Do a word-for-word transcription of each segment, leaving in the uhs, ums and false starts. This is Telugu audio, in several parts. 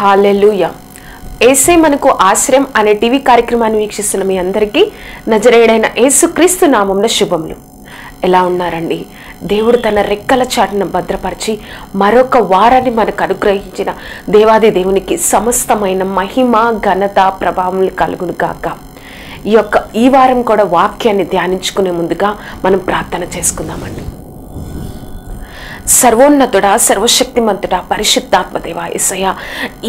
Hallelujah. ఏసే మనకు ఆశ్రయం అనే టీవీ కార్యక్రమాన్ని వీక్షిస్తున్న మీ అందరికీ నజరేయుడైన యేసుక్రీస్తు నామమున శుభములు. ఎలా ఉన్నారండి? దేవుడు తన రెక్కల చాటున భద్రపరిచి మరొక వారాన్ని మనకు అనుగ్రహించిన దేవాది దేవునికి సమస్తమైన మహిమ, ఘనత, ప్రభావములు కలుగును గాక. ఈ యొక్క ఈ వారం కూడా వాక్యాన్ని ధ్యానించుకునే ముందుగా మనం ప్రార్థన చేసుకుందామండి. సర్వోన్నతుడా, సర్వశక్తిమంతుడా, పరిశుద్ధాత్మ దేవా యేసయ్య,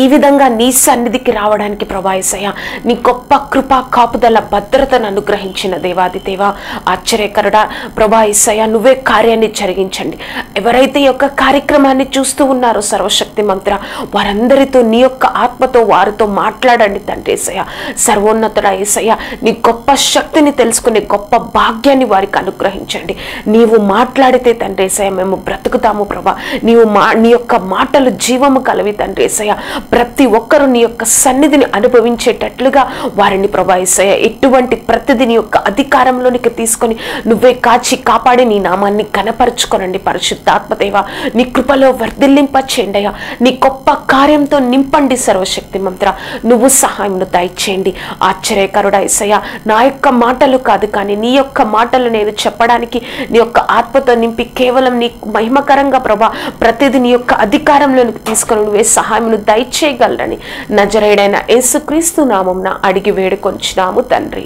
ఈ విధంగా నీ సన్నిధికి రావడానికి ప్రభా యేసయ్య, నీ గొప్ప కృపా కాపుదల భద్రతను అనుగ్రహించిన దేవాది దేవా, ఆశ్చర్యకరుడా ప్రభా యేసయ్య, నువ్వే కార్యాన్ని జరిగించండి. ఎవరైతే యొక్క కార్యక్రమాన్ని చూస్తూ ఉన్నారో సర్వశక్తిమంతుడా, వారందరితో నీ యొక్క ఆత్మతో వారితో మాట్లాడండి తండ్రి యేసయ్య. సర్వోన్నతుడా యేసయ్య, నీ గొప్ప శక్తిని తెలుసుకునే గొప్ప భాగ్యాన్ని వారికి అనుగ్రహించండి. నీవు మాట్లాడితే తండ్రి యేసయ్య మేము బ్రతుకుతాం ప్రభా. నీవు మా నీ యొక్క మాటలు జీవము కలవి తండ్రి యేసయ్య, ప్రతి ఒక్కరూ నీ యొక్క సన్నిధిని అనుభవించేటట్లుగా వారిని ప్రభా యేసయ్య, ఎటువంటి ప్రతిదీ నీ యొక్క అధికారంలోనికి తీసుకొని నువ్వే కాచి కాపాడి నీ నామాన్ని కనపరుచుకోనండి. పరిశుద్ధాత్మ దేవా, నీ కృపలో వర్ధిల్లింప చేయండి అయ్యా, నీ గొప్ప కార్యంతో నింపండి. సర్వశక్తి మంత్ర నువ్వు సహాయంను దయచేయండి. ఆశ్చర్యకరుడా యేసయ్య, నా యొక్క మాటలు కాదు కానీ నీ యొక్క మాటలు నేను చెప్పడానికి నీ యొక్క ఆత్మతో నింపి కేవలం నీ మహిమకర ప్రభా ప్రతిదీ నీ యొక్క అధికారంలోనికి తీసుకొని నువ్వే సహాయమును దయచేయగలరని నజరేయుడైన యేసుక్రీస్తు నామమున అడిగి వేడుకొంచున్నాము తండ్రి.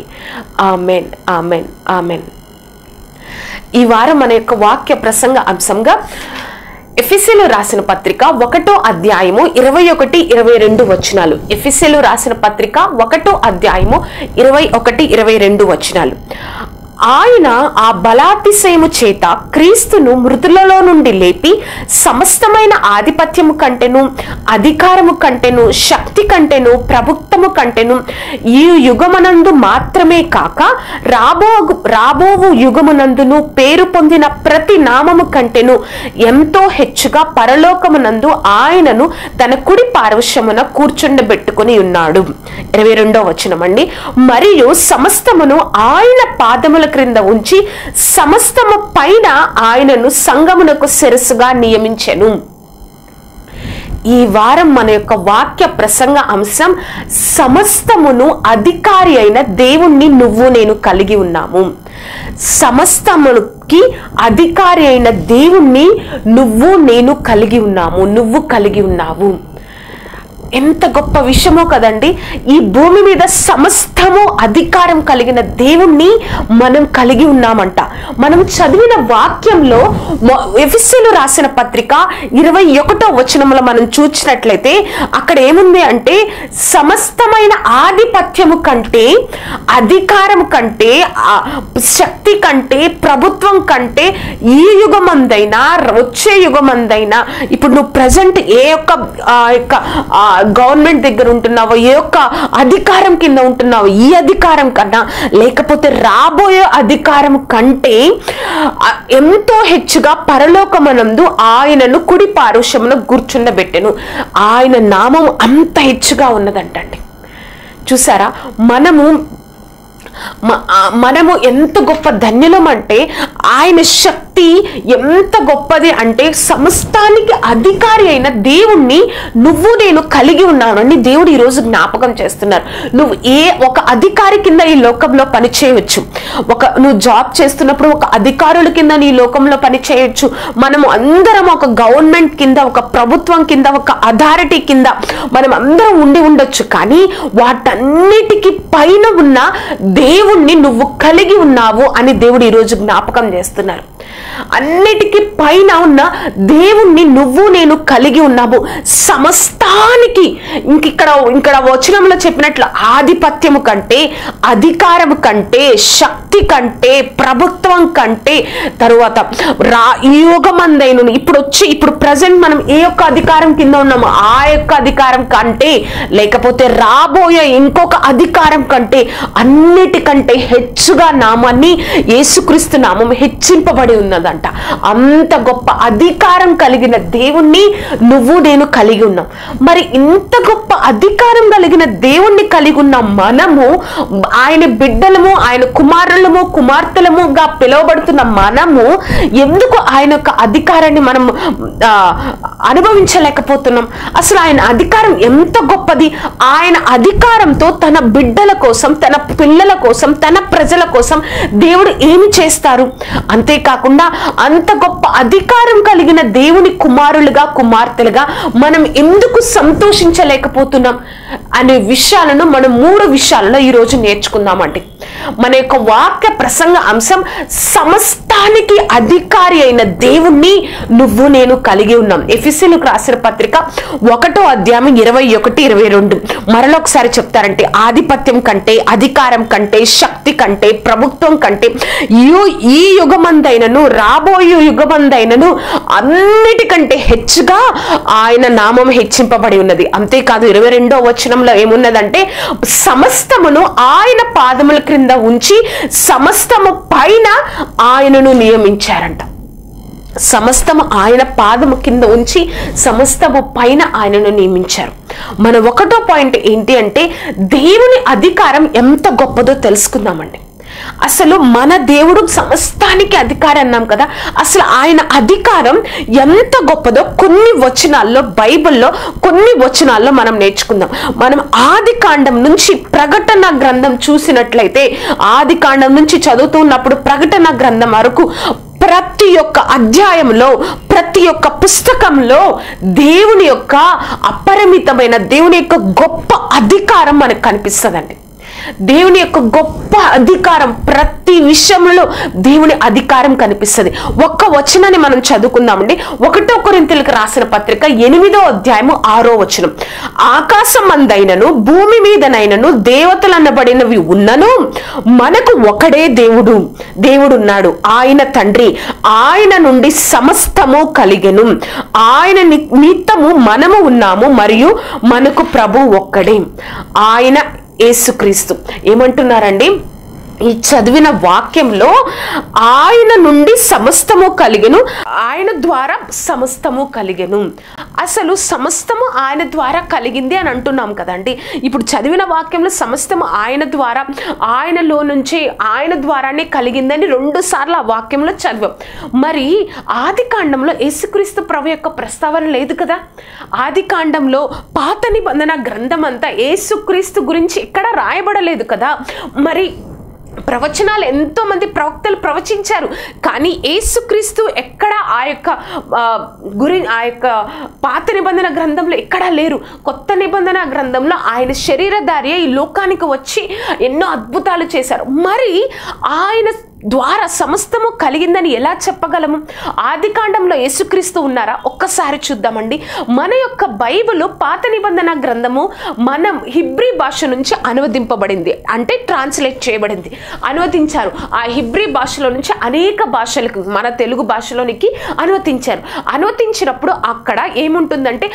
Amen, amen, amen. ఈ వారం మన యొక్క వాక్య ప్రసంగ అంశంగా ఎఫెసీలో రాసిన పత్రిక ఒకటో అధ్యాయము ఇరవై ఒకటి ఇరవై రెండు వచనాలు. ఎఫెసీలో రాసిన పత్రిక ఒకటో అధ్యాయము ఇరవై ఒకటి ఇరవై రెండు వచనాలు. ఆయన ఆ బలాతిశయము చేత క్రీస్తును మృతులలో నుండి లేపి సమస్తమైన ఆధిపత్యము కంటేను, అధికారము కంటేను, శక్తి కంటేను, ప్రభుత్వము కంటేను, ఈ యుగమునందు మాత్రమే కాక రాబో రాబోవు యుగమునందును పేరు పొందిన ప్రతి నామము కంటేను ఎంతో హెచ్చుగా పరలోకమునందు ఆయనను తన కుడి పార్వశమున కూర్చుండబెట్టుకుని ఉన్నాడు. ఇరవై రెండో వచనం అండి. మరియు సమస్తమును ఆయన పాదముల క్రింద ఉంచి సమస్తము పైన ఆయనను సంగమునకు శిరస్సుగా నియమించెను. ఈ వారం మన యొక్క వాక్య ప్రసంగ అంశం సమస్తమును అధికారి అయిన దేవుణ్ణి నువ్వు నేను కలిగి ఉన్నాము. సమస్తముకి అధికారి అయిన దేవుణ్ణి నువ్వు నేను కలిగి ఉన్నాము, నువ్వు కలిగి ఉన్నావు. ఎంత గొప్ప విషయమో కదండి. ఈ భూమి మీద సమస్తము అధికారం కలిగిన దేవుణ్ణి మనం కలిగి ఉన్నామంట. మనం చదివిన వాక్యంలో ఎఫెసీలు రాసిన పత్రిక ఇరవై ఒకటో వచనంలో మనం చూసినట్లయితే అక్కడ ఏముంది అంటే, సమస్తమైన ఆధిపత్యము కంటే, అధికారం కంటే, శక్తి కంటే, ప్రభుత్వం కంటే, ఈ యుగమందైనా వచ్చే యుగమందైనా, ఇప్పుడు నువ్వు ప్రజెంట్ ఏ యొక్క గవర్నమెంట్ దగ్గర ఉంటున్నావో, ఏ యొక్క అధికారం కింద ఉంటున్నావో, ఈ అధికారం కన్నా లేకపోతే రాబోయే అధికారం కంటే ఎంతో హెచ్చుగా పరలోకమనందు ఆయనను కుడి పారుషమున కూర్చుండబెట్టెను. ఆయన నామం అంత హెచ్చుగా ఉన్నదంటండి. చూసారా, మనము మనము ఎంత గొప్ప ధన్యులం అంటే, ఆయన శక్తి ఎంత గొప్పది అంటే, సమస్తానికి అధికారి అయిన దేవుణ్ణి నువ్వు నేను కలిగి ఉన్నానని దేవుడు ఈరోజు జ్ఞాపకం చేస్తున్నారు. నువ్వు ఏ ఒక అధికారి కింద ఈ లోకంలో పని చేయవచ్చు. ఒక నువ్వు జాబ్ చేస్తున్నప్పుడు ఒక అధికారుల కింద నీ లోకంలో పని చేయొచ్చు. మనము అందరం ఒక గవర్నమెంట్ కింద, ఒక ప్రభుత్వం కింద, ఒక అథారిటీ కింద మనం అందరం ఉండి ఉండొచ్చు. కానీ వాటన్నిటికీ పైన ఉన్న దేవుణ్ణి నువ్వు కలిగి ఉన్నావు అని దేవుడు ఈరోజు జ్ఞాపకం చేస్తున్నారు. అన్నిటికీ పైన ఉన్న దేవుణ్ణి నువ్వు నేను కలిగి ఉన్నాము. సమస్తానికి ఇంక ఇక్కడ ఇక్కడ వచనంలో చెప్పినట్లు ఆధిపత్యము కంటే, అధికారము కంటే, శక్తి కంటే, ప్రభుత్వం కంటే, తరువాత రా ఈ యుగమందైను ఇప్పుడు వచ్చి ఇప్పుడు ప్రజెంట్ మనం ఏ యొక్క అధికారం కింద ఉన్నాము ఆ యొక్క అధికారం కంటే, లేకపోతే రాబోయే ఇంకొక అధికారం కంటే, అన్నిటికంటే హెచ్చుగా నామాన్ని యేసుక్రీస్తు నామం హెచ్చింపబడి ఉన్నదంట. అంత గొప్ప అధికారం కలిగిన దేవుణ్ణి నువ్వు నేను కలిగి ఉన్నాం. మరి ఇంత గొప్ప అధికారం కలిగిన దేవుణ్ణి కలిగి ఉన్న మనము, ఆయన బిడ్డలము, ఆయన కుమారులము, కుమార్తెలముగా పిలువబడుతున్న మనము, ఎందుకు ఆయన యొక్క అధికారాన్ని మనం అనుభవించలేకపోతున్నాం? అసలు ఆయన అధికారం ఎంత గొప్పది. ఆయన అధికారంతో తన బిడ్డల కోసం, తన పిల్లల కోసం, తన ప్రజల కోసం దేవుడు ఏమి చేస్తారు? అంతేకాకుండా అంత గొప్ప అధికారం కలిగిన దేవుని కుమారులుగా, కుమార్తెలుగా మనం ఎందుకు సంతోషించలేకపోతున్నాం అనే విషయాలను మనం మూడు విషయాలలో ఈరోజు నేర్చుకుందామండి. మన యొక్క వాక్య ప్రసంగ అంశం సమస్తానికి అధికారి అయిన దేవుణ్ణి నువ్వు నేను కలిగి ఉన్నాం. ఎఫెసీయులకు రాసిన పత్రిక ఒకటో అధ్యాయం ఇరవై ఒకటి ఇరవై రెండు మరలొకసారి చెప్తారంటే, ఆధిపత్యం కంటే, అధికారం కంటే, శక్తి కంటే, ప్రభుత్వం కంటే, ఈ యుగమందైనను రాబోయే యుగమందైనను అన్నిటికంటే హెచ్చుగా ఆయన నామం హెచ్చింపబడి ఉన్నది. అంతేకాదు ఇరవై రెండో వచనంలో ఏమున్నదంటే, సమస్తమును ఆయన పాదముల క్రింద ఉంచి సమస్తము పైన ఆయనను నియమించారంట. సమస్తము ఆయన పాదము కింద ఉంచి సమస్తము పైన ఆయనను నియమించారు. మన ఒకటో పాయింట్ ఏంటి అంటే, దేవుని అధికారం ఎంత గొప్పదో తెలుసుకుందామండి. అసలు మన దేవుడు సమస్తానికి అధికారి అన్నాం కదా, అసలు ఆయన అధికారం ఎంత గొప్పదో కొన్ని వచనాల్లో, బైబిల్లో కొన్ని వచనాల్లో మనం నేర్చుకుందాం. మనం ఆది కాండం నుంచి ప్రకటన గ్రంథం చూసినట్లయితే, ఆది కాండం నుంచి చదువుతూ ఉన్నప్పుడు ప్రకటన గ్రంథం వరకు ప్రతి ఒక్క అధ్యాయంలో, ప్రతి ఒక్క పుస్తకంలో దేవుని యొక్క అపరిమితమైన, దేవుని యొక్క గొప్ప అధికారం మనకు కనిపిస్తుందండి. దేవుని యొక్క గొప్ప అధికారం, ప్రతి విషయంలో దేవుని అధికారం కనిపిస్తుంది. ఒక్క వచనాన్ని మనం చదువుకుందామండి. ఒకటో కొరింథీయులకు రాసిన పత్రిక ఎనిమిదో అధ్యాయము ఆరో వచనం, ఆకాశం అందైనను భూమి మీదనైనను దేవతలు అనబడినవి ఉన్నను మనకు ఒకడే దేవుడు దేవుడున్నాడు, ఆయన తండ్రి, ఆయన నుండి సమస్తము కలిగెను, ఆయన నిమిత్తము మనము ఉన్నాము, మరియు మనకు ప్రభు ఒక్కడే, ఆయన యేసుక్రీస్తు. ఏమంటున్నారండి ఈ చదివిన వాక్యంలో? ఆయన నుండి సమస్తము కలిగెను, ఆయన ద్వారా సమస్తము కలిగెను. అసలు సమస్తము ఆయన ద్వారా కలిగింది అని అంటున్నాం కదండి. ఇప్పుడు చదివిన వాక్యంలో సమస్తము ఆయన ద్వారా, ఆయనలో నుంచి, ఆయన ద్వారానే కలిగిందని రెండు సార్లు ఆ వాక్యంలో చదివాం. మరి ఆది కాండంలో యేసుక్రీస్తు ప్రభు యొక్క ప్రస్తావన లేదు కదా. ఆది కాండంలో, పాత నిబంధన గ్రంథం అంతా యేసుక్రీస్తు గురించి ఎక్కడ రాయబడలేదు కదా. మరి ప్రవచనాలు ఎంతో మంది ప్రవక్తలు ప్రవచించారు, కానీ యేసుక్రీస్తు ఎక్కడ ఆ యొక్క గురి ఆ యొక్క పాత నిబంధన గ్రంథంలో ఎక్కడా లేరు. కొత్త నిబంధన గ్రంథంలో ఆయన శరీరధారి ఈ లోకానికి వచ్చి ఎన్నో అద్భుతాలు చేశారు. మరి ఆయన ద్వారా సమస్తము కలిగిందని ఎలా చెప్పగలము? ఆది కాండంలో యేసుక్రీస్తు ఉన్నారా? ఒక్కసారి చూద్దామండి. మన యొక్క బైబిల్, పాత నిబంధన గ్రంథము మనం హిబ్రీ భాష నుంచి అనువదింపబడింది, అంటే ట్రాన్స్లేట్ చేయబడింది, అనువదించారు. ఆ హిబ్రీ భాషలో నుంచి అనేక భాషలకు, మన తెలుగు భాషలోనికి అనువదించారు. అనువదించినప్పుడు అక్కడ ఏముంటుందంటే,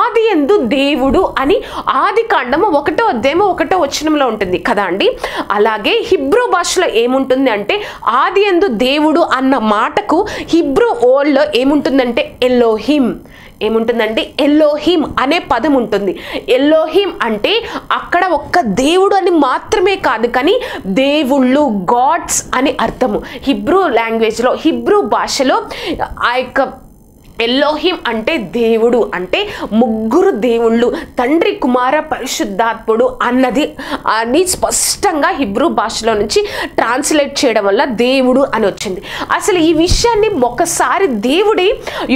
ఆది యందు దేవుడు అని ఆది కాండము ఒకటో అధ్యాయము ఒకటో వచనంలో ఉంటుంది కదా అండి. అలాగే హిబ్రూ భాషలో ఏముంటుంది అంటే, ఆది యందు దేవుడు అన్న మాటకు హిబ్రూ ఓల్డ్ లో ఏముంటుందంటే ఎలోహిం, ఏముంటుందంటే ఎలోహిం అనే పదం ఉంటుంది. ఎలోహిం అంటే అక్కడ ఒక్క దేవుడు అని మాత్రమే కాదు, కానీ దేవుళ్ళు, గాడ్స్ అని అర్థము. హిబ్రూ లాంగ్వేజ్లో, హిబ్రూ భాషలో ఆ యొక్క Elohim ante devudu ante mugguru devullu Tandri Kumara Parishuddhatpudu annadi ani spashtanga Hebrew bhashalo nunchi translate cheyadam valla devudu ani ochindi. Asalu ee vishayanni okasari devude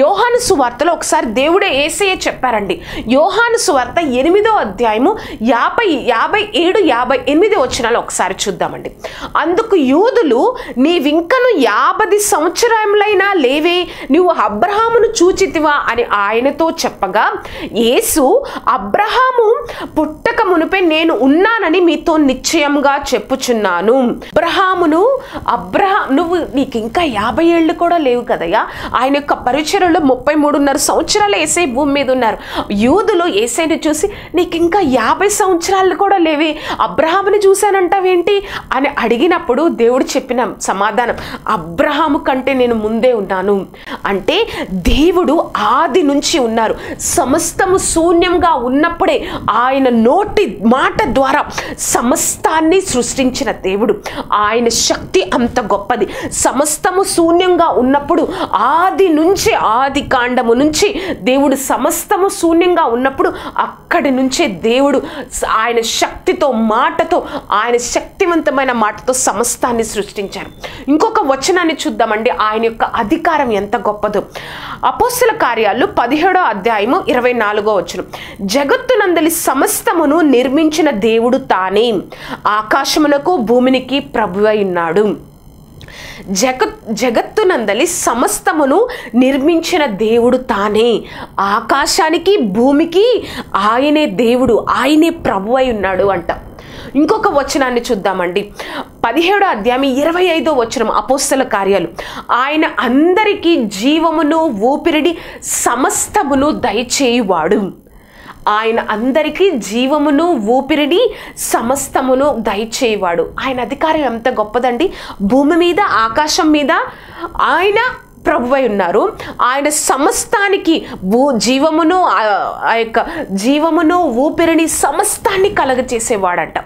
Yohana Suvartalo okasari devude Yesaya chepparandi. Yohana Suvarta ఎనిమిదవ అధ్యాయము యాభై ఏడు యాభై ఎనిమిది వచనాలు ఒకసారి చూద్దామండి. అందుకు యూదులు నీవింకను యాభై సంవత్సరములైనా లేవే నీవు అబ్రహామును చూచితివా అని ఆయనతో చెప్పగా యేసు అబ్రహాము పుట్టక మునుపే నేను ఉన్నానని మీతో నిశ్చయంగా చెప్పుచున్నాను. అబ్రహామును అబ్రహా నువ్వు నీకు ఇంకా యాభై ఏళ్ళు కూడా లేవు కదయ్యా. ఆయన యొక్క పరిచర్యలో ముప్పై మూడున్నర సంవత్సరాలు యేసే భూమి మీద ఉన్నారు. యూదులు యేసేని చూసి నీకు ఇంకా యాభై సంవత్సరాలు కూడా లేవే, అబ్రహాముని చూశానంటావేంటి అని అడిగినప్పుడు దేవుడు చెప్పిన సమాధానం అబ్రహాము కంటే నేను ముందే ఉన్నాను అంటే దేవుడు ఆది నుంచి ఉన్నారు. సమస్తము శూన్యంగా ఉన్నప్పుడే ఆయన నోటి మాట ద్వారా సమస్తాన్ని సృష్టించిన దేవుడు, ఆయన శక్తి అంత గొప్పది. సమస్తము శూన్యంగా ఉన్నప్పుడు ఆది నుంచి ఆది కాండము నుంచి దేవుడు సమస్తము శూన్యంగా ఉన్నప్పుడు అక్కడి నుంచే దేవుడు ఆయన శక్తితో మాటతో ఆయన శక్తివంతమైన మాటతో సమస్తాన్ని సృష్టించారు. ఇంకొక వచనాన్ని చూద్దామండి. ఆయన యొక్క అధికారం ఎంత గొప్పదో. అపోస్తల కార్యాలు పదిహేడో అధ్యాయము ఇరవై నాలుగో వచనం జగత్తునందలి సమస్తమును నిర్మించిన దేవుడు తానే ఆకాశమునకు భూమినికి ప్రభువై ఉన్నాడు. జగత్ జగత్తునందలి సమస్తమును నిర్మించిన దేవుడు తానే, ఆకాశానికి భూమికి ఆయనే దేవుడు, ఆయనే ప్రభువై ఉన్నాడు అంట. ఇంకొక వచనాన్ని చూద్దామండి. పదిహేడో అధ్యాయం ఇరవై ఐదో వచనం అపోస్తల కార్యాలు ఆయన అందరికీ జీవమును ఊపిరిని సమస్తమును దయచేయువాడు. ఆయన అందరికీ జీవమును ఊపిరిని సమస్తమును దయచేయువాడు. ఆయన అధికారం ఎంత గొప్పదండి. భూమి మీద ఆకాశం మీద ఆయన ప్రభువై ఉన్నారు. ఆయన సమస్తానికి భూ జీవమును ఆ యొక్క జీవమును ఊపిరిని సమస్తాన్ని కలగచేసేవాడంట.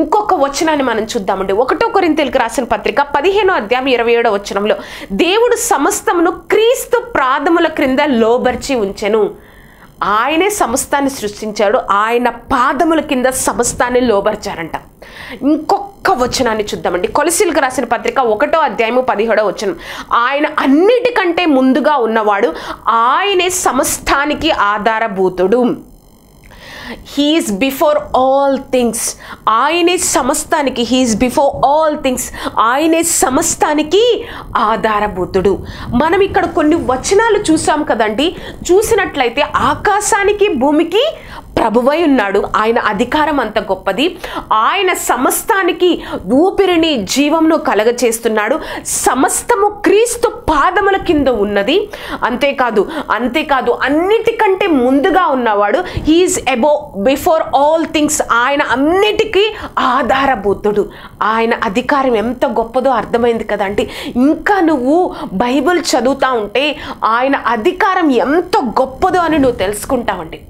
ఇంకొక వచనాన్ని మనం చూద్దామండి. ఒకటో కొరింథీయులకు రాసిన పత్రిక పదిహేనో అధ్యాయం ఇరవై ఏడో వచనంలో దేవుడు సమస్తమును క్రీస్తు పాదముల క్రింద లోబర్చి ఉంచెను. ఆయనే సమస్తాన్ని సృష్టించాడు, ఆయన పాదముల కింద సమస్తాన్ని లోబర్చారంట. ఇంకొక వచనాన్ని చూద్దామండి. కొలసీలకు రాసిన పత్రిక ఒకటో అధ్యాయము పదిహేడో వచనం ఆయన అన్నిటికంటే ముందుగా ఉన్నవాడు, ఆయనే సమస్తానికి ఆధారభూతుడు. He is before all things. ఆయనే సమస్తానికి he is before all things. ఆయనే సమస్తానికి ఆధారభూతుడు. మనం ఇక్కడ కొన్ని వచనాలు చూసాం కదండి. చూసినట్లయితే ఆకాశానికి భూమికి ప్రభువై ఉన్నాడు. ఆయన అధికారం అంత గొప్పది. ఆయన సమస్తానికి ఊపిరిని జీవంను కలగచేస్తున్నాడు. సమస్తము క్రీస్తు పాదముల కింద ఉన్నది. అంతేకాదు అంతేకాదు అన్నిటికంటే ముందుగా ఉన్నవాడు. He is above before all things. ఆయన అన్నిటికీ ఆధారభూతుడు. ఆయన అధికారం ఎంత గొప్పదో అర్థమైంది కదండి. ఇంకా నువ్వు బైబిల్ చదువుతూ ఉంటే ఆయన అధికారం ఎంత గొప్పదో అని నువ్వు తెలుసుకుంటావండి.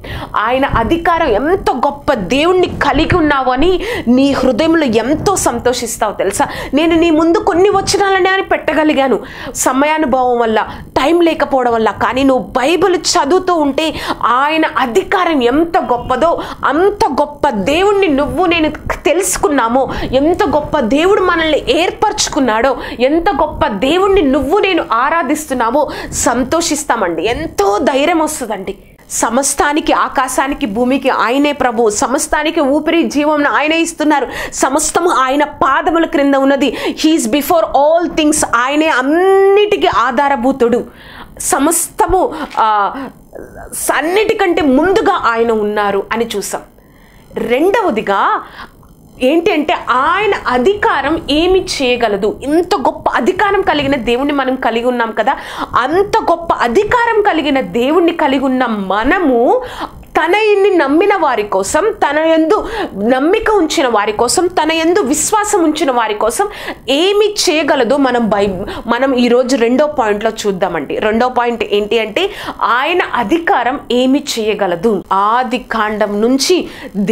ఆయన అధికారం ఎంత గొప్ప దేవుణ్ణి కలిగి ఉన్నావు అని నీ హృదయంలో ఎంతో సంతోషిస్తావు తెలుసా. నేను నీ ముందు కొన్ని వచనాలని అని పెట్టగలిగాను సమయానుభవం వల్ల, టైం లేకపోవడం వల్ల. కానీ నువ్వు బైబిల్ చదువుతూ ఉంటే ఆయన అధికారం ఎంత గొప్పదో, అంత గొప్ప దేవుణ్ణి నువ్వు నేను తెలుసుకున్నామో, ఎంత గొప్ప దేవుడు మనల్ని ఏర్పరచుకున్నాడో, ఎంత గొప్ప దేవుణ్ణి నువ్వు నేను ఆరాధిస్తున్నామో సంతోషిస్తామండి. ఎంతో ధైర్యం వస్తుందండి. సమస్తానికి ఆకాశానికి భూమికి ఆయనే ప్రభు. సమస్తానికి ఊపిరి జీవం ఆయనే ఇస్తున్నారు. సమస్తము ఆయన పాదముల క్రింద ఉన్నది. He's before all things. ఆయనే అన్నిటికీ ఆధారభూతుడు. సమస్తము అన్నిటికంటే ముందుగా ఆయన ఉన్నారు అని చూసాం. రెండవదిగా ఏంటంటే ఆయన అధికారం ఏమి చేయగలదు. ఇంత గొప్ప అధికారం కలిగిన దేవుణ్ణి మనం కలిగి ఉన్నాం కదా. అంత గొప్ప అధికారం కలిగిన దేవుణ్ణి కలిగి ఉన్న మనము తనని నమ్మిన వారి కోసం, తనయందు నమ్మిక ఉంచిన వారి కోసం, తనయందు విశ్వాసం ఉంచిన వారి కోసం ఏమి చేయగలదో మనం బై మనం ఈ రోజు రెండో పాయింట్ లో చూద్దామండి. రెండో పాయింట్ ఏంటి అంటే ఆయన అధికారం ఏమి చేయగలదు. ఆది కాండం నుంచి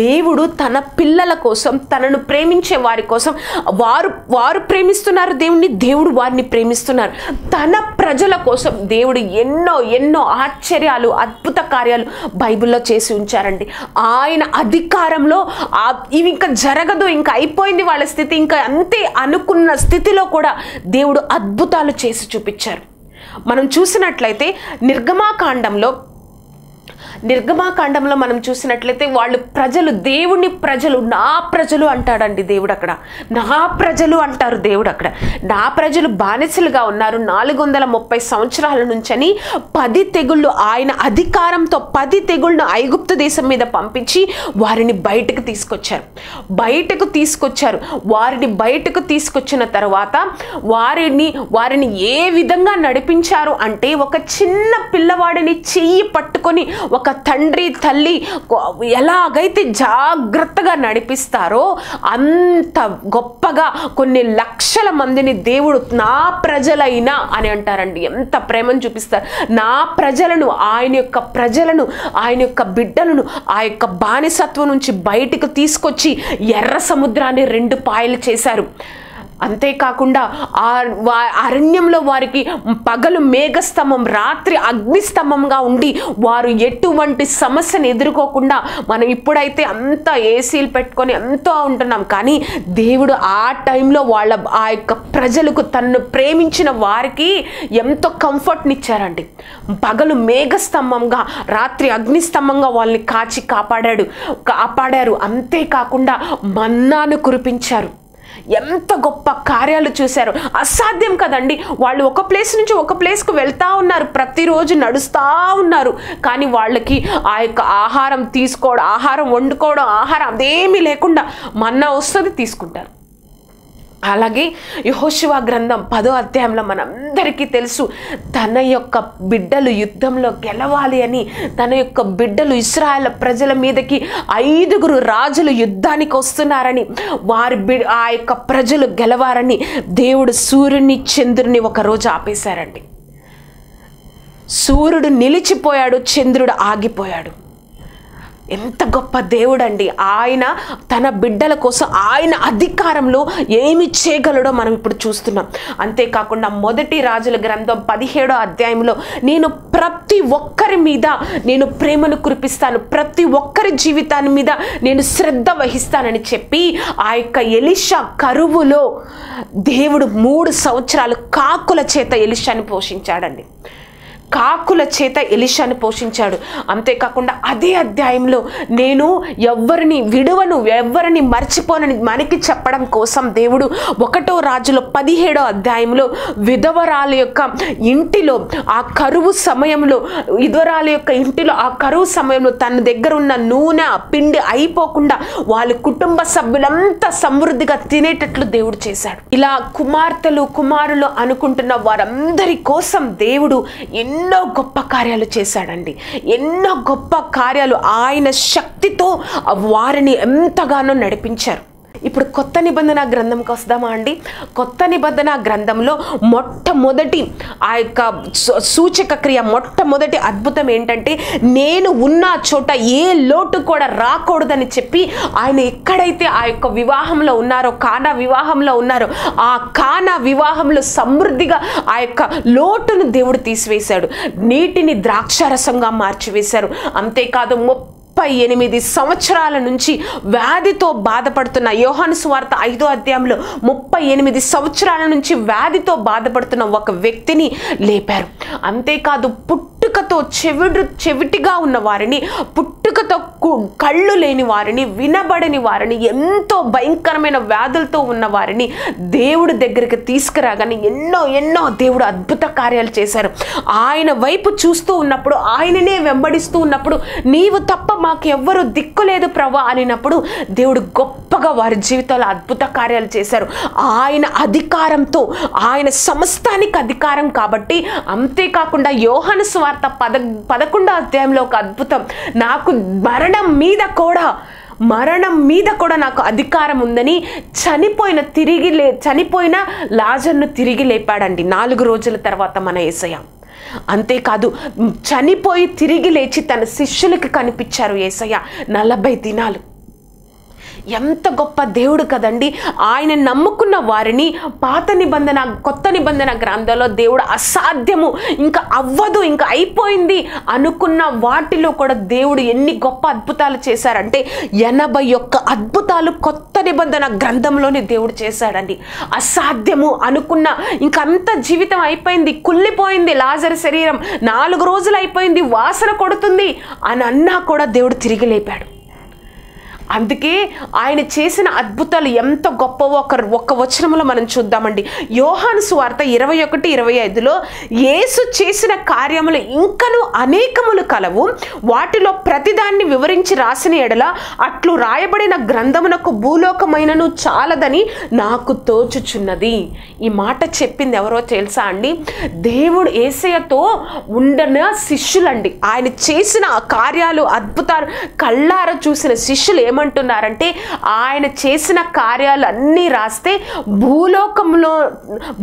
దేవుడు తన పిల్లల కోసం, తనను ప్రేమించే వారి కోసం, వారు వారు ప్రేమిస్తున్నారు దేవుణ్ణి, దేవుడు వారిని ప్రేమిస్తున్నారు, తన ప్రజల కోసం దేవుడు ఎన్నో ఎన్నో ఆశ్చర్యాలు అద్భుత కార్యాలు బైబిల్లో చేసి ఉంచారండి. ఆయన అధికారంలో ఇవి ఇంకా జరగదు, ఇంకా అయిపోయింది వాళ్ళ స్థితి, ఇంకా అంతే అనుకున్న స్థితిలో కూడా దేవుడు అద్భుతాలు చేసి చూపించారు. మనం చూసినట్లయితే నిర్గమాకాండంలో నిర్గమాకాండంలో మనం చూసినట్లయితే వాళ్ళు ప్రజలు, దేవుని ప్రజలు, నా ప్రజలు అంటాడండి దేవుడు అక్కడ. నా ప్రజలు అంటారు దేవుడు అక్కడ. నా ప్రజలు బానిసలుగా ఉన్నారు నాలుగు వందల ముప్పై సంవత్సరాల నుంచని పది తెగుళ్ళు ఆయన అధికారంతో పది తెగుళ్ళను ఐగుప్తు దేశం మీద పంపించి వారిని బయటకు తీసుకొచ్చారు. బయటకు తీసుకొచ్చారు వారిని బయటకు తీసుకొచ్చిన తర్వాత వారిని వారిని ఏ విధంగా నడిపించారు అంటే, ఒక చిన్న పిల్లవాడిని చెయ్యి పట్టుకొని ఒక తండ్రి తల్లి ఎలాగైతే జాగ్రత్తగా నడిపిస్తారో అంత గొప్పగా కొన్ని లక్షల మందిని దేవుడు నా ప్రజలైనా అని అంటారండి. ఎంత ప్రేమను చూపిస్తారు. నా ప్రజలను, ఆయన యొక్క ప్రజలను, ఆయన యొక్క బిడ్డలను ఆ యొక్క బానిసత్వం నుంచి బయటకు తీసుకొచ్చి ఎర్ర సముద్రాన్ని రెండు పాయలు చేశారు. అంతేకాకుండా ఆ అరణ్యంలో వారికి పగలు మేఘస్తంభం, రాత్రి అగ్నిస్తంభంగా ఉండి వారు ఎటువంటి సమస్యను ఎదుర్కోకుండా, మనం ఇప్పుడైతే అంతా ఏసీలు పెట్టుకొని ఎంతో ఉంటున్నాం, కానీ దేవుడు ఆ టైంలో వాళ్ళ ఆ యొక్క ప్రజలకు, తనను ప్రేమించిన వారికి ఎంతో కంఫర్ట్ని ఇచ్చారండి. పగలు మేఘస్తంభంగా, రాత్రి అగ్నిస్తంభంగా వాళ్ళని కాచి కాపాడాడు కాపాడారు అంతేకాకుండా మన్నాను కురిపించారు. ఎంత గొప్ప కార్యాలు చూశారు. అసాధ్యం కదండి, వాళ్ళు ఒక ప్లేస్ నుంచి ఒక ప్లేస్కు వెళ్తూ ఉన్నారు, ప్రతిరోజు నడుస్తూ ఉన్నారు, కానీ వాళ్ళకి ఆ యొక్క ఆహారం తీసుకోవడం, ఆహారం వండుకోవడం, ఆహారం అదేమీ లేకుండా మన్నా వస్తుంది, తీసుకుంటారు. అలాగే యెహోషువ గ్రంథం పదో అధ్యాయంలో మనందరికీ తెలుసు, తన యొక్క బిడ్డలు యుద్ధంలో గెలవాలి అని తన యొక్క బిడ్డలు ఇశ్రాయేల్ ప్రజల మీదకి ఐదుగురు రాజులు యుద్ధానికి వస్తున్నారని, వారి బి ఆ యొక్క ప్రజలు గెలవారని దేవుడు సూర్యుని చంద్రుని ఒకరోజు ఆపేశారండి. సూర్యుడు నిలిచిపోయాడు, చంద్రుడు ఆగిపోయాడు. ఎంత గొప్ప దేవుడు అండి. ఆయన తన బిడ్డల కోసం ఆయన అధికారంలో ఏమి చేయగలడో మనం ఇప్పుడు చూస్తున్నాం. అంతేకాకుండా మొదటి రాజుల గ్రంథం పదిహేడో అధ్యాయంలో, నేను ప్రతి ఒక్కరి మీద నేను ప్రేమను కురిపిస్తాను, ప్రతి ఒక్కరి జీవితాన్ని మీద నేను శ్రద్ధ వహిస్తానని చెప్పి ఆ యొక్క ఎలీషా కరువులో దేవుడు మూడు సంవత్సరాలు కాకుల చేత ఎలీషాను పోషించాడండి. కాకుల చేత ఎలీషాను పోషించాడు. అంతేకాకుండా అదే అధ్యాయంలో, నేను ఎవ్వరిని విడువను, ఎవ్వరిని మర్చిపోనని మనకి చెప్పడం కోసం దేవుడు ఒకటో రాజులో పదిహేడో అధ్యాయంలో విధవరాల యొక్క ఇంటిలో ఆ కరువు సమయంలో, విధవరాల యొక్క ఇంటిలో ఆ కరువు సమయంలో తన దగ్గర ఉన్న నూనె పిండి అయిపోకుండా వాళ్ళ కుటుంబ సభ్యులంతా సమృద్ధిగా తినేటట్లు దేవుడు చేశాడు. ఇలా కుమార్తెలు కుమారులు అనుకుంటున్న వారందరి కోసం దేవుడు ఎన్నో ఎన్నో గొప్ప కార్యాలు చేశాడండి. ఎన్నో గొప్ప కార్యాలు ఆయన శక్తితో వారిని ఎంతగానో నడిపించారు. ఇప్పుడు కొత్త నిబంధన గ్రంథంకి వస్తామా అండి. కొత్త నిబంధన గ్రంథంలో మొట్టమొదటి ఆ యొక్క సూచక క్రియ, మొట్టమొదటి అద్భుతం ఏంటంటే, నేను ఉన్న చోట ఏ లోటు కూడా రాకూడదని చెప్పి ఆయన ఎక్కడైతే ఆ యొక్క వివాహంలో ఉన్నారో, కానా వివాహంలో ఉన్నారో, ఆ కానా వివాహంలో సమృద్ధిగా ఆ యొక్క లోటును దేవుడు తీసివేశాడు. నీటిని ద్రాక్షారసంగా మార్చివేశారు. అంతేకాదు ముప్పై ఎనిమిది సంవత్సరాల నుంచి వ్యాధితో బాధపడుతున్న, యోహాను సువార్త ఐదో అధ్యాయంలో ముప్పై ఎనిమిది సంవత్సరాల నుంచి వ్యాధితో బాధపడుతున్న ఒక వ్యక్తిని లేపారు. అంతేకాదు పుట్టుకతో చెవిడు చెవిటిగా ఉన్న వారిని, పుట్టుకతో కళ్ళు లేని వారిని, వినబడని వారిని, ఎంతో భయంకరమైన వ్యాధులతో ఉన్న వారిని దేవుడి దగ్గరికి తీసుకురాగానే ఎన్నో ఎన్నో దేవుడు అద్భుత కార్యాలు చేశారు. ఆయన వైపు చూస్తూ ఉన్నప్పుడు, ఆయననే వెంబడిస్తూ ఉన్నప్పుడు, నీవు తప్ప మాకెవ్వరూ దిక్కులేదు ప్రభా అనినప్పుడు దేవుడు గొప్పగా వారి జీవితంలో అద్భుత కార్యాలు చేశారు. ఆయన అధికారంతో, ఆయన సమస్తానికి అధికారం కాబట్టి. అంతేకాకుండా యోహాను సువార్త తర్వాత పద పదకొండో అధ్యాయంలో ఒక అద్భుతం, నాకు మరణం మీద కూడా మరణం మీద కూడా నాకు అధికారం ఉందని చనిపోయిన తిరిగి లే చనిపోయిన లాజర్ను తిరిగి లేపాడండి నాలుగు రోజుల తర్వాత మన యేసయ్య. అంతేకాదు చనిపోయి తిరిగి లేచి తన శిష్యులకు కనిపించారు యేసయ్య నలభై దినాలు. ఎంత గొప్ప దేవుడు కదండి. ఆయన నమ్ముకున్న వారిని పాత నిబంధన కొత్త నిబంధన గ్రంథాల్లో దేవుడు అసాధ్యము, ఇంకా అవ్వదు, ఇంకా అయిపోయింది అనుకున్న వాటిలో కూడా దేవుడు ఎన్ని గొప్ప అద్భుతాలు చేశారంటే ఎనభై ఒక్క అద్భుతాలు కొత్త నిబంధన గ్రంథంలోనే దేవుడు చేశాడండి. అసాధ్యము అనుకున్న ఇంకంత జీవితం అయిపోయింది, కుళ్ళిపోయింది లాజరు శరీరం, నాలుగు రోజులు అయిపోయింది, వాసన కొడుతుంది అని అన్నా కూడా దేవుడు తిరిగి లేపాడు. అందుకే ఆయన చేసిన అద్భుతాలు ఎంత గొప్పవో ఒక ఒక్క వచనంలో మనం చూద్దామండి. యోహాను సువార్త ఇరవై ఒకటి ఇరవై ఐదులో యేసు చేసిన కార్యములు ఇంకను అనేకములు కలవు, వాటిలో ప్రతిదాన్ని వివరించి రాసిన ఎడల అట్లు రాయబడిన గ్రంథమునకు భూలోకమైనను చాలదని నాకు తోచుచున్నది. ఈ మాట చెప్పింది ఎవరో తెలుసా అండి? దేవుడు యేసయ్యతో ఉండన శిష్యులండి. ఆయన చేసిన కార్యాలు అద్భుతాలు కళ్ళార చూసిన శిష్యులు ఏమంటున్నారంటే ఆయన చేసిన కార్యాలన్నీ రాస్తే భూలోకంలో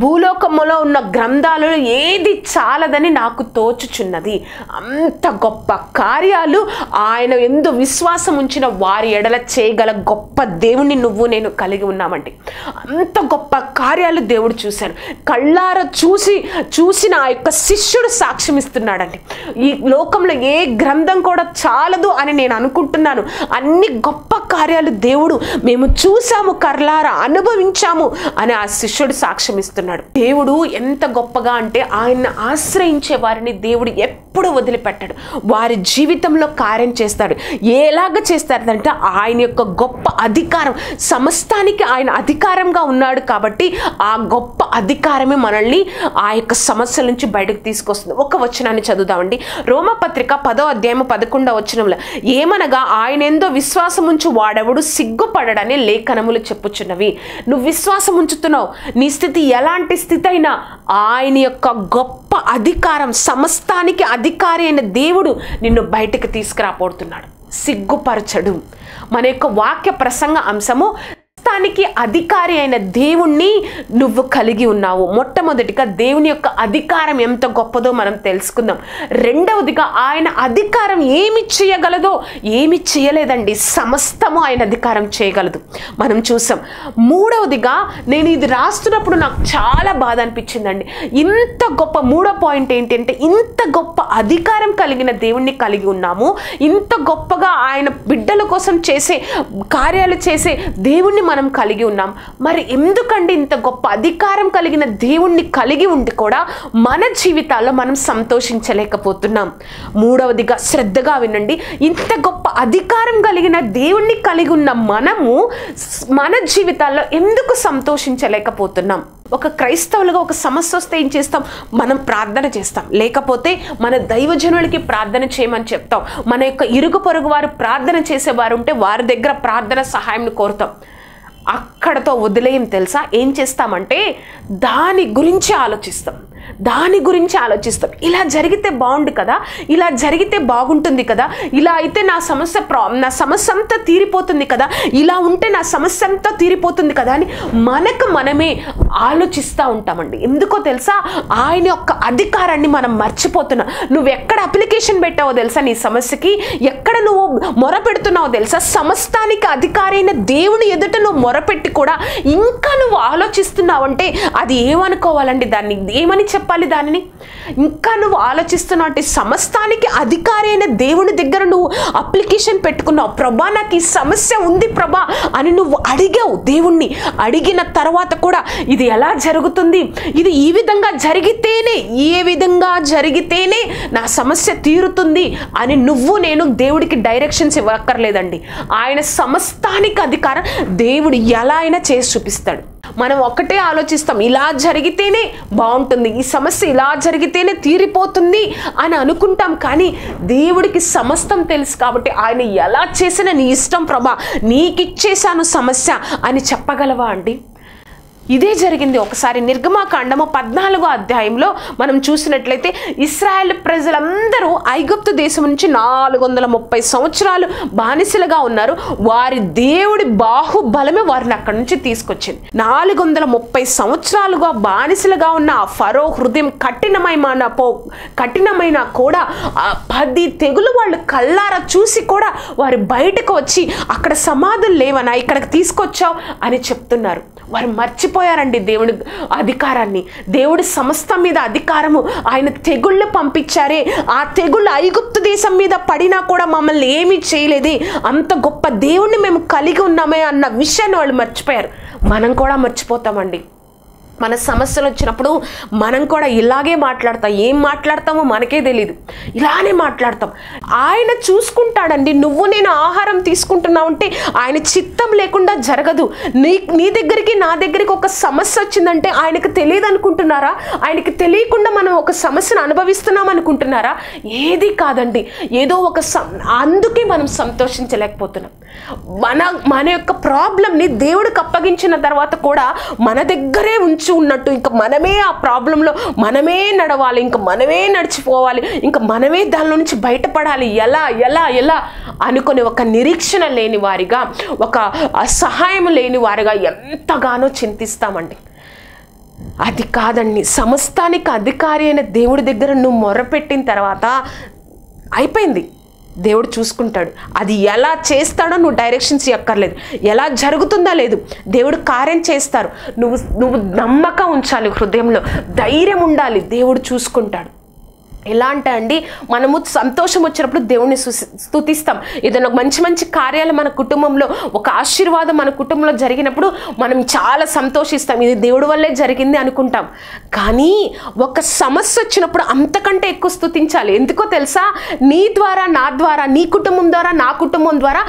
భూలోకంలో ఉన్న గ్రంథాలలో ఏది చాలదని నాకు తోచుచున్నది. అంత గొప్ప కార్యాలు ఆయన ఎందు విశ్వాసం ఉంచిన వారి ఎడల చేయగల గొప్ప దేవుణ్ణి నువ్వు నేను కలిగి ఉన్నామండి. అంత గొప్ప కార్యాలు దేవుడు చూశాను కళ్ళార చూసి చూసిన ఆ యొక్క శిష్యుడు సాక్ష్యం ఇస్తున్నాడండి. ఈ లోకంలో ఏ గ్రంథం కూడా చాలదు అని నేను అనుకుంటున్నాను, అన్ని గొప్ప గొప్ప కార్యాలు దేవుడు మేము చూసాము, కర్లారా అనుభవించాము అని ఆ శిష్యుడు సాక్ష్యం ఇస్తున్నాడు. దేవుడు ఎంత గొప్పగా అంటే ఆయన ఆశ్రయించే వారిని దేవుడు ఎప్పుడు వదిలిపెట్టాడు, వారి జీవితంలో కార్యం చేస్తాడు. ఎలాగ చేస్తాడంటే ఆయన యొక్క గొప్ప అధికారం, సమస్తానికి ఆయన అధికారంగా ఉన్నాడు కాబట్టి ఆ గొప్ప అధికారమే మనల్ని ఆ యొక్క సమస్యల నుంచి బయటకు తీసుకొస్తుంది. ఒక వచనాన్ని చదువుదామండి. రోమపత్రిక పదో అధ్యాయం పదకొండవ వచనంలో ఏమనగా ఆయన ఎందో విశ్వాసం ఉంచు వాడెవడు సిగ్గుపడడని లేఖనములు చెప్పుచున్నవి. నువ్వు విశ్వాసం ఉంచుతున్నావు, నీ స్థితి ఎలాంటి స్థితి అయినా ఆయన యొక్క గొప్ప అధికారం, సమస్తానికి అధికారి అయిన దేవుడు నిన్ను బయటకు తీసుకురాబోతున్నాడు, సిగ్గుపరచడు. మన యొక్క వాక్య ప్రసంగ అంశము తానికి అధికారి అయిన దేవుణ్ణి నువ్వు కలిగి ఉన్నావు. మొట్టమొదటిగా దేవుని యొక్క అధికారం ఎంత గొప్పదో మనం తెలుసుకుందాం. రెండవదిగా ఆయన అధికారం ఏమి చేయగలదో ఏమి చేయలేదండి, సమస్తము ఆయన అధికారం చేయగలదు మనం చూసాం. మూడవదిగా నేను ఇది రాస్తున్నప్పుడు నాకు చాలా బాధ అనిపించిందండి. ఇంత గొప్ప మూడో పాయింట్ ఏంటంటే ఇంత గొప్ప అధికారం కలిగిన దేవుణ్ణి కలిగి ఉన్నాము, ఇంత గొప్పగా ఆయన బిడ్డల కోసం చేసే కార్యాలు చేసే దేవుణ్ణి మనం కలిగి ఉన్నాం. మరి ఎందుకండి ఇంత గొప్ప అధికారం కలిగిన దేవుణ్ణి కలిగి ఉండి కూడా మన జీవితాల్లో మనం సంతోషించలేకపోతున్నాం? మూడవదిగా శ్రద్ధగా వినండి, ఇంత గొప్ప అధికారం కలిగిన దేవుణ్ణి కలిగి ఉన్న మనము మన జీవితాల్లో ఎందుకు సంతోషించలేకపోతున్నాం? ఒక క్రైస్తవులుగా ఒక సమస్య వస్తే ఏం చేస్తాం? మనం ప్రార్థన చేస్తాం, లేకపోతే మన దైవజనులకి ప్రార్థన చేయమని చెప్తాం. మన యొక్క ఇరుగు పొరుగు వారు ప్రార్థన చేసేవారు ఉంటే వారి దగ్గర ప్రార్థన సహాయంను కోరుతాం. అక్కడతో వదిలేయం తెలుసా? ఏం చేస్తామంటే దాని గురించి ఆలోచిస్తాం, దాని గురించి ఆలోచిస్తాం ఇలా జరిగితే బాగుండు కదా, ఇలా జరిగితే బాగుంటుంది కదా, ఇలా అయితే నా సమస్య ప్రా నా సమస్య అంతా తీరిపోతుంది కదా, ఇలా ఉంటే నా సమస్య అంతా తీరిపోతుంది కదా అని మనకు మనమే ఆలోచిస్తూ ఉంటామండి. ఎందుకో తెలుసా? ఆయన యొక్క అధికారాన్ని మనం మర్చిపోతున్నాం. నువ్వు ఎక్కడ అప్లికేషన్ పెట్టావో తెలుసా? నీ సమస్యకి ఎక్కడ నువ్వు మొరపెడుతున్నావో తెలుసా? సమస్తానికి అధికారైన దేవుని ఎదుట నువ్వు మొరపెట్టి కూడా ఇంకా నువ్వు ఆలోచిస్తున్నావంటే అది ఏమనుకోవాలండి? దాన్ని ఏమని చెప్పాలి? దానిని ఇంకా నువ్వు ఆలోచిస్తున్నా అంటే సమస్తానికి అధికారి అయిన దేవుని దగ్గర నువ్వు అప్లికేషన్ పెట్టుకున్నావు. ప్రభా నాకు ఈ సమస్య ఉంది ప్రభా అని నువ్వు అడిగావు దేవుణ్ణి. అడిగిన తర్వాత కూడా ఇది ఎలా జరుగుతుంది, ఇది ఈ విధంగా జరిగితేనే ఏ విధంగా జరిగితేనే నా సమస్య తీరుతుంది అని నువ్వు నేను దేవుడికి డైరెక్షన్స్ ఇవ్వక్కర్లేదండి. ఆయన సమస్తానికి అధికారం, దేవుడు ఎలా అయినా చేసి చూపిస్తాడు. మనం ఒకటే ఆలోచిస్తాం, ఇలా జరిగితేనే బాగుంటుంది, ఈ సమస్య ఇలా జరిగితేనే తీరిపోతుంది అని అనుకుంటాం. కానీ దేవుడికి సమస్తం తెలుసు కాబట్టి ఆయన ఎలా చేసినా నీ ఇష్టం ప్రభా, నీకిచ్చేశాను సమస్య అని చెప్పగలవా అండి? ఇదే జరిగింది ఒకసారి నిర్గమకాండము పద్నాలుగో అధ్యాయంలో మనం చూసినట్లయితే ఇశ్రాయేలు ప్రజలందరూ ఐగుప్తు దేశం నుంచి నాలుగు వందల ముప్పై సంవత్సరాలు బానిసలుగా ఉన్నారు. వారి దేవుడి బాహుబలమే వారిని అక్కడి నుంచి తీసుకొచ్చింది. నాలుగు వందల ముప్పై సంవత్సరాలుగా బానిసలుగా ఉన్న ఫరో హృదయం కఠినమైన పో కఠినమైన కూడా పది తెగులు వాళ్ళు కళ్ళారా చూసి కూడా వారు బయటకు వచ్చి అక్కడ సమాధులు లేవనా ఇక్కడికి తీసుకొచ్చావు అని చెప్తున్నారు. వారు మర్చిపోయారండి దేవుడి అధికారాన్ని. దేవుడి సమస్త మీద అధికారము, ఆయన తెగుళ్ళు పంపించారే, ఆ తెగుళ్ళు ఐగుప్తు దేశం మీద పడినా కూడా మమ్మల్ని ఏమీ చేయలేదే, అంత గొప్ప దేవుణ్ణి మేము కలిగి ఉన్నామే అన్న విషయాన్ని వాళ్ళు మర్చిపోయారు. మనం కూడా మర్చిపోతామండి. మన సమస్యలు వచ్చినప్పుడు మనం కూడా ఇలాగే మాట్లాడతాం. ఏం మాట్లాడతామో మనకే తెలీదు, ఇలానే మాట్లాడతాం. ఆయన చూసుకుంటాడండి. నువ్వు నేను ఆహారం తీసుకుంటున్నావు అంటే ఆయన చిత్తం లేకుండా జరగదు. నీ నీ దగ్గరికి నా దగ్గరికి ఒక సమస్య వచ్చిందంటే ఆయనకు తెలియదు అనుకుంటున్నారా? ఆయనకు తెలియకుండా మనం ఒక సమస్యను అనుభవిస్తున్నాం అనుకుంటున్నారా? ఏది కాదండి. ఏదో ఒక అందుకే మనం సంతోషించలేకపోతున్నాం. మన మన యొక్క ప్రాబ్లంని దేవుడికి అప్పగించిన తర్వాత కూడా మన దగ్గరే ఉంచు ఉన్నట్టు ఇంకా మనమే ఆ ప్రాబ్లంలో మనమే నడవాలి, ఇంకా మనమే నడిచిపోవాలి, ఇంకా మనమే దానిలో నుంచి బయటపడాలి, ఎలా ఎలా ఎలా అనుకుని ఒక నిరీక్షణ లేని వారిగా, ఒక సహాయం లేని వారిగా ఎంతగానో చింతిస్తామండి. అది కాదండి. సమస్తానికి అధికారి అయిన దేవుడి దగ్గర నువ్వు మొరపెట్టిన తర్వాత అయిపోయింది. దేవుడు చూసుకుంటాడు. అది ఎలా చేస్తాడో నువ్వు డైరెక్షన్స్ ఇవ్వక్కర్లేదు, ఎలా జరుగుతుందా లేదు దేవుడు కార్యం చేస్తారు. నువ్వు నువ్వు నమ్మకం ఉంచాలి, హృదయంలో ధైర్యం ఉండాలి, దేవుడు చూసుకుంటాడు. ఎలా అంటే అండి, మనము సంతోషం వచ్చినప్పుడు దేవుణ్ణి స్తుతిస్తాం. ఏదైనా మంచి మంచి కార్యాలు మన కుటుంబంలో, ఒక ఆశీర్వాదం మన కుటుంబంలో జరిగినప్పుడు మనం చాలా సంతోషిస్తాం. ఇది దేవుడి వల్లే జరిగింది అనుకుంటాం. కానీ ఒక సమస్య వచ్చినప్పుడు అంతకంటే ఎక్కువ స్తుతించాలి. ఎందుకో తెలుసా? నీ ద్వారా, నా ద్వారా, నీ కుటుంబం ద్వారా, నా కుటుంబం ద్వారా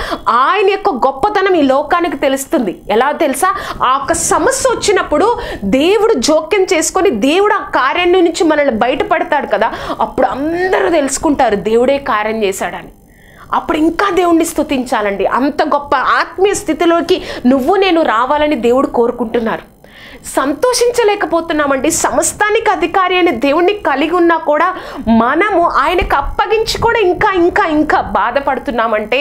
ఆయన యొక్క గొప్పతనం ఈ లోకానికి తెలుస్తుంది. ఎలా తెలుసా? ఆ ఒక సమస్య వచ్చినప్పుడు దేవుడు జోక్యం చేసుకొని దేవుడు ఆ కార్యం నుంచి మనల్ని బయటపడతాడు కదా, అప్పుడు అందరూ తెలుసుకుంటారు దేవుడే కార్యం చేశాడని. అప్పుడు ఇంకా దేవుణ్ణి స్తుతించాలండి. అంత గొప్ప ఆత్మీయ స్థితిలోకి నువ్వు నేను రావాలని దేవుడు కోరుకుంటున్నారు. సంతోషించలేకపోతున్నామండి. సమస్తానికి అధికారి అయిన దేవుణ్ణి కలిగి ఉన్నా కూడా మనము ఆయనకు అప్పగించి కూడా ఇంకా ఇంకా ఇంకా బాధపడుతున్నామంటే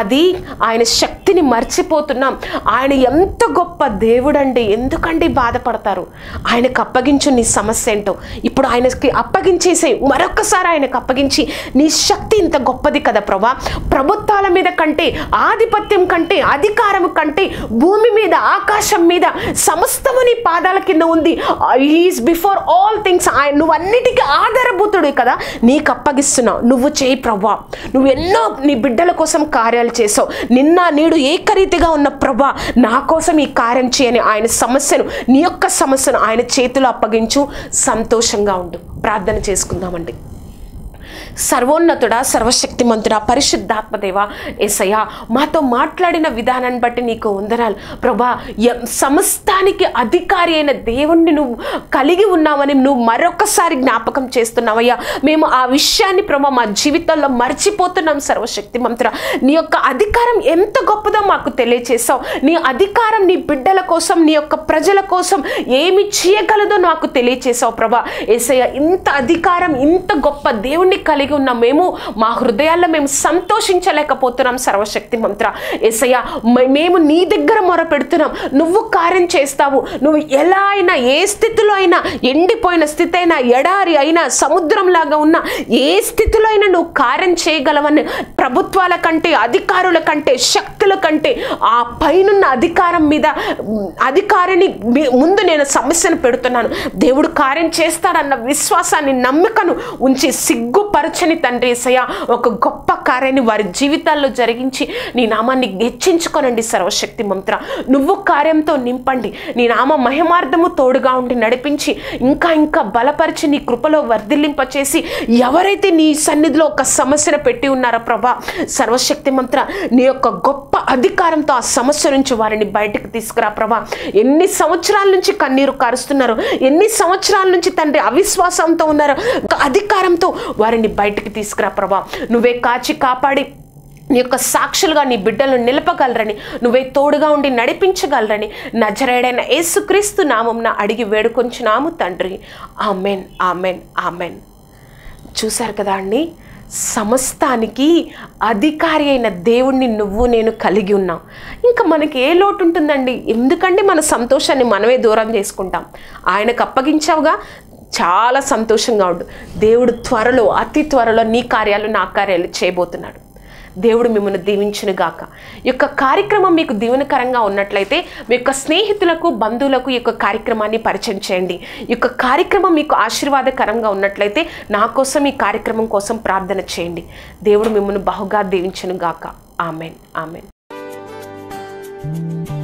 అది ఆయన శక్తిని మర్చిపోతున్నాం. ఆయన ఎంత గొప్ప దేవుడండి. ఎందుకండి బాధపడతారు? ఆయనకు అప్పగించు నీ సమస్య ఏంటో. ఇప్పుడు ఆయనకి అప్పగించేసే, మరొకసారి ఆయనకు అప్పగించి, నీ శక్తి ఇంత గొప్పది కదా ప్రభా, ప్రభుత్వాల మీద కంటే, ఆధిపత్యం కంటే, అధికారం కంటే, భూమి మీద, ఆకాశం మీద సమస్త నీ పాదాల కింద ఉంది. He's before all things. ఆయన నువ్వన్నిటికీ ఆధారభూతుడు కదా, నీకు అప్పగిస్తున్నావు, నువ్వు చేయి ప్రభా. నువ్వు ఎన్నో నీ బిడ్డల కోసం కార్యాలు చేసావు. నిన్న నేడు ఏకరీతిగా ఉన్న ప్రభా, నా కోసం ఈ కార్యం చేయని ఆయన సమస్యను, నీ యొక్క సమస్యను ఆయన చేతిలో అప్పగించు. సంతోషంగా ఉండు. ప్రార్థన చేసుకుందామండి. సర్వోన్నతుడా, సర్వశక్తిమంతుడా, పరిశుద్ధాత్మదేవా, యేసయ్యా, మాతో మాట్లాడిన విధానాన్ని బట్టి నీకు వందనాలు ప్రభా. సమస్తానికి అధికారి అయిన దేవుణ్ణి నువ్వు కలిగి ఉన్నావని నువ్వు మరొకసారి జ్ఞాపకం చేస్తున్నావయ్యా. మేము ఆ విషయాన్ని ప్రభా మా జీవితంలో మర్చిపోతున్నాం. సర్వశక్తిమంతుడా, నీ యొక్క అధికారం ఎంత గొప్పదో మాకు తెలియచేసావు. నీ అధికారం నీ బిడ్డల కోసం, నీ యొక్క ప్రజల కోసం ఏమి చేయగలదో నాకు తెలియచేసావు ప్రభా. యేసయ్యా, ఇంత అధికారం, ఇంత గొప్ప దేవుణ్ణి కలిగి ఉన్న మేము మా హృదయాల్లో మేము సంతోషించలేకపోతున్నాం. సర్వశక్తి మంత్ర యేసయ్యా, మేము నీ దగ్గర మొరపెడుతున్నాం. నువ్వు కార్యం చేస్తావు. నువ్వు ఎలా అయినా, ఏ స్థితిలో అయినా, ఎండిపోయిన స్థితి అయినా, ఎడారి అయినా, సముద్రంలాగా ఉన్న ఏ స్థితిలో అయినా నువ్వు కార్యం చేయగలవని, ప్రభుత్వాల కంటే, అధికారుల కంటే, శక్తుల కంటే, ఆ పైనున్న అధికారం మీద అధికారిని ముందు నేను సమస్యను పెడుతున్నాను. దేవుడు కార్యం చేస్తాడన్న విశ్వాసాన్ని, నమ్మకను ఉంచి సిగ్గు పరచని తండ్రి యేసయ్యా, ఒక గొప్ప కార్యాన్ని వారి జీవితాల్లో జరిగించి నీ నామాన్ని హెచ్చించుకోనండి. సర్వశక్తి మంత్ర నువ్వు కార్యంతో నింపండి. నీ నామ మహిమార్థము తోడుగా ఉండి నడిపించి, ఇంకా ఇంకా బలపరిచి, నీ కృపలో వర్ధిల్లింపచేసి, ఎవరైతే నీ సన్నిధిలో ఒక సమస్యను పెట్టి ఉన్నారో ప్రభా, సర్వశక్తి మంత్ర నీ యొక్క గొప్ప అధికారంతో ఆ సమస్య నుంచి వారిని బయటకు తీసుకురా ప్రభా. ఎన్ని సంవత్సరాల నుంచి కన్నీరు కారుస్తున్నారు, ఎన్ని సంవత్సరాల నుంచి తండ్రి అవిశ్వాసంతో ఉన్నారో, అధికారంతో వారిని బయటికి తీసుకురా ప్రభా. నువ్వే కాచి కాపాడి నీ యొక్క సాక్షులుగా నీ బిడ్డలను నిలపగలరని, నువ్వే తోడుగా ఉండి నడిపించగలరని నజరేయుడైన యేసుక్రీస్తు నామమున అడిగి వేడుకొంచున్నాము తండ్రి. Amen, amen, amen. చూశారు కదా అండి, సమస్తానికి అధికారి అయిన దేవుణ్ణి నువ్వు నేను కలిగి ఉన్నాం. ఇంకా మనకి ఏ లోటు ఉంటుందండి? ఎందుకంటే మన సంతోషాన్ని మనమే దూరం చేసుకుంటాం. ఆయనకు అప్పగించావుగా, చాలా సంతోషంగా ఉండు. దేవుడు త్వరలో, అతి త్వరలో నీ కార్యాలు నా కార్యాలు చేయబోతున్నాడు. దేవుడు మిమ్మల్ని దీవించును గాక. ఈ యొక్క కార్యక్రమం మీకు దీవెనకరంగా ఉన్నట్లయితే మీ యొక్క స్నేహితులకు, బంధువులకు ఈ యొక్క కార్యక్రమాన్ని పరిచయం చేయండి. ఈ యొక్క కార్యక్రమం మీకు ఆశీర్వాదకరంగా ఉన్నట్లయితే నా కోసం, ఈ కార్యక్రమం కోసం ప్రార్థన చేయండి. దేవుడు మిమ్మల్ని బహుగా దీవించును గాక. Amen, amen.